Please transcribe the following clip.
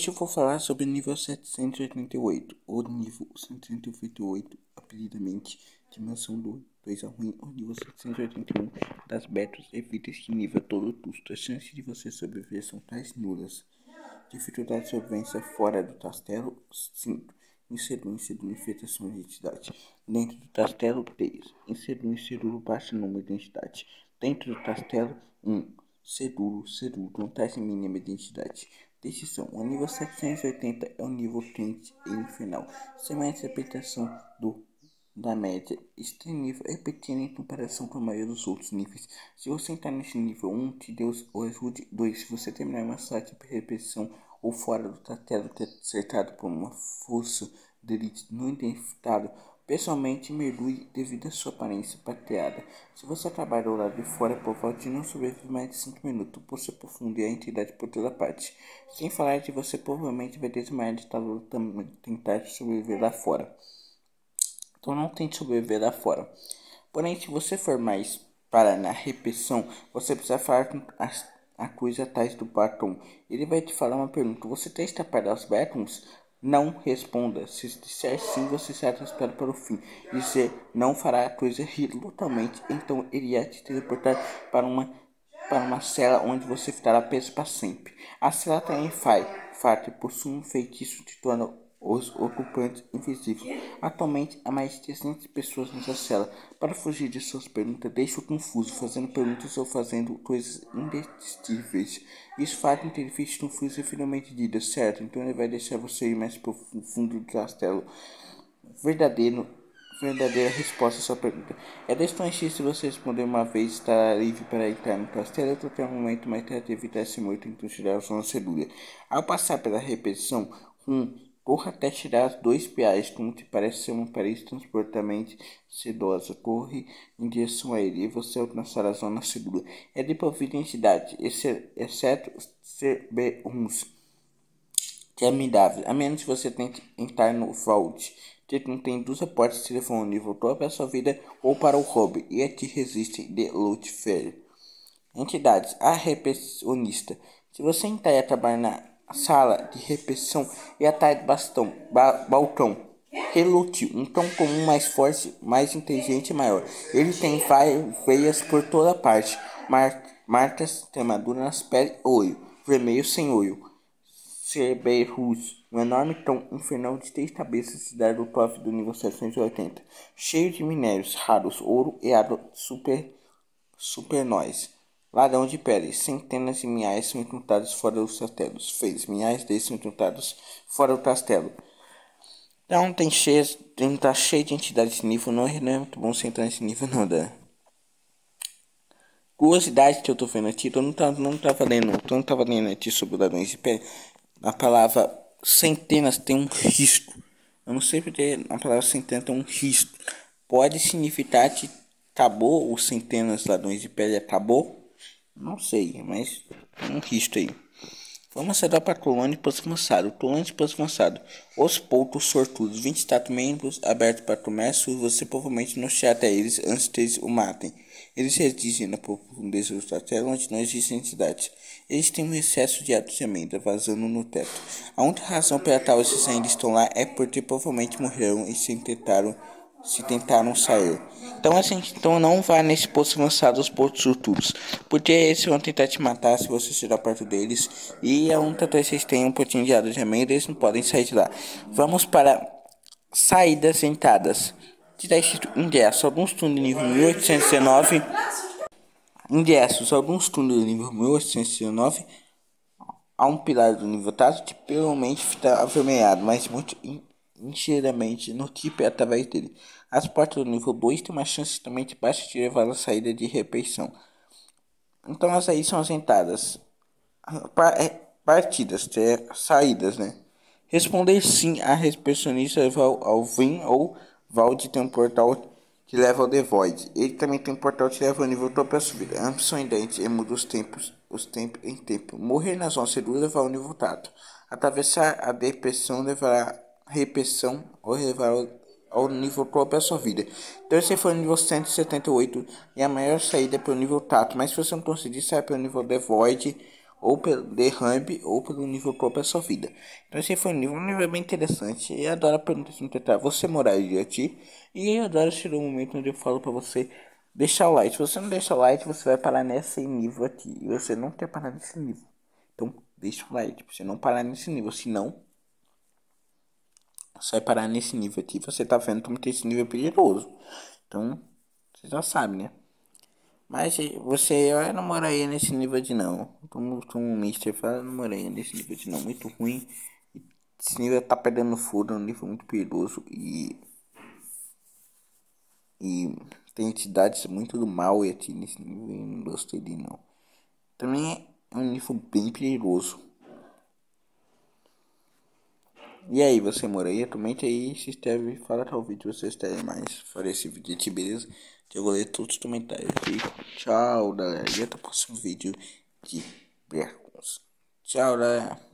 Hoje eu vou falar sobre o nível 788, ou nível 788, apelidamente dimensão do 2 ao ruim, ou nível 781 das betas. Evita este nível todo custo. As chances de você sobreviver são tais nulas. Dificuldade de sobrevivência fora do castelo, 5. Inceru, inceru, infestação de entidade. Dentro do castelo, 3. Inceru, inceru, baixo número de entidade. Dentro do castelo, 1. Cedulo, cedulo, contagem mínima de entidade. Decisão: o nível 780 é o nível quente e infernal, sem uma interpretação da média. Este nível é pequeno em comparação com a maioria dos outros níveis. Se você entrar neste nível 1, que Deus o ajude. 2. Se você terminar uma saque por repetição ou fora do castelo acertado por uma força de elite não identificado, pessoalmente mergulhe devido à sua aparência pateada. Se você acabar do lado de fora, por favor, não sobrevive mais de 5 minutos, por se aprofundar a entidade por toda parte. Sem falar de você provavelmente vai desmaiar de calor também tentar sobreviver lá fora. Então não tente sobreviver lá fora. Porém, se você for mais para na repetição, você precisa falar com a coisa atrás do batom. Ele vai te falar uma pergunta: você tem escapado aos backrooms? Não responda. Se disser sim, você será transportado para o fim. Dizer não fará a coisa rir totalmente. Então iria te teleportar para uma cela onde você ficará preso para sempre. A cela tem fato possui um feitiço que torna os ocupantes invisíveis. Atualmente há mais de 300 pessoas nessa cela. Para fugir de suas perguntas, deixa-o confuso, fazendo perguntas ou fazendo coisas indestíveis. Isso faz com que ele fique confuso e finalmente diga, certo, então ele vai deixar você ir mais pro fundo do castelo. Verdadeira resposta à sua pergunta. É desconhecido se você responder uma vez, estará livre para entrar no castelo a qualquer momento, mas tenta evitar esse morto em tirar sua cedulha. Ao passar pela repetição, corra até tirar as 2 piais, como te parece ser uma parede transportamente sedosa. Corre em direção a ele e você alcançará a zona segura. É de providentidade, exceto ser B1s, que é amigável, a menos que você tente entrar no vault, que contém 2 aportes de telefone, voltou para a sua vida ou para o hobby, e aqui resistem de loot fair. Entidades, a repressionista. Se você entrar e acabar na sala de repetição e atrás do balcão. Relute, um cão comum mais forte, mais inteligente e maior. Ele tem veias por toda parte, marcas, tremadura nas peles, olho vermelho sem olho. Cerberus, um enorme cão infernal de 3 cabeças, cidade do top do nível 780, cheio de minérios raros, ouro e água super nós. Ladrão de pele, centenas de milhares são encontrados fora dos castelos. Fez milhares deles são encontrados fora do castelo. Então tá cheio de entidades de nível, não é muito bom você entrar nesse nível não, dá. Curiosidade que eu tô vendo aqui, eu não tava lendo aqui sobre ladrões de pele. A palavra centenas tem um risco. Eu não sei porque a palavra centenas tem um risco. Pode significar que acabou os centenas ladrões de pele, acabou. Não sei, mas tem um risco aí. Vamos acelerar para colônia e posto avançado. Colônia e posto avançado. Os poucos sortudos. 20 estados membros abertos para comércio. Você provavelmente não chegará até eles antes que eles o matem. Eles resistem na profundeza do castelo onde não existe entidade. Eles têm um excesso de atos de amêndoa vazando no teto. A única razão pela qual esses ainda estão lá é porque provavelmente morreram e se tentaram sair. Então assim, não vá nesse posto avançado aos postos futuros, porque eles vão tentar te matar se você estiver perto deles. E a única coisa que vocês têm um potinho de água de amêndoa, eles não podem sair de lá. Vamos para saídas sentadas. Está escrito ingressos. Alguns túneis nível 1819. Ingressos. Alguns túneis nível 1819. Há um pilar do nível tato que provavelmente está avermelhado, mas muito inteiramente no tipo através dele. As portas do nível 2 têm uma chance também de baixo de levar a saída de repetição. Então as aí são sentadas. Partidas, saídas, né? Responder sim a recepcionista ao Vim ou Valde tem um portal que leva ao The Void. Ele também tem um portal que leva ao nível topo a subir. Ambos são idênticos e mudam os tempos em tempo. Morrer na zona segura levará ao nível tato. Atravessar a depressão levará repetição ou levar ao nível topo a sua vida. Então esse foi o nível 178 e a maior saída é pelo nível tato, mas se você não conseguir sair pelo nível The Void ou pelo The Hub, ou pelo nível pro para sua vida. Então esse foi um nível bem interessante. E a Dora pergunta se não tentar você moraria aqui. E a Dora chegou o momento onde eu falo para você deixar o like. Se você não deixar o like, você vai parar nesse nível aqui. E você não quer parar nesse nível. Então deixa o like, pra você não parar nesse nível. Senão, você vai parar nesse nível aqui. Você tá vendo como tem esse nível perigoso. Então, você já sabe, né? Mas eu não moraria nesse nível de não. Como o Mister fala, eu não moraria nesse nível de não. Muito ruim. Esse nível tá perdendo fogo, é um nível muito perigoso. E tem entidades muito do mal aqui nesse nível. Eu não gostei de não. Também é um nível bem perigoso. E aí, você moraria? Comente aí, se inscreve, fala qual vídeo vocês querem mais. Farei esse vídeo aqui, beleza? Eu vou ler todos os comentários aqui. Tchau, galera. E até o próximo vídeo de backrooms. Tchau, galera.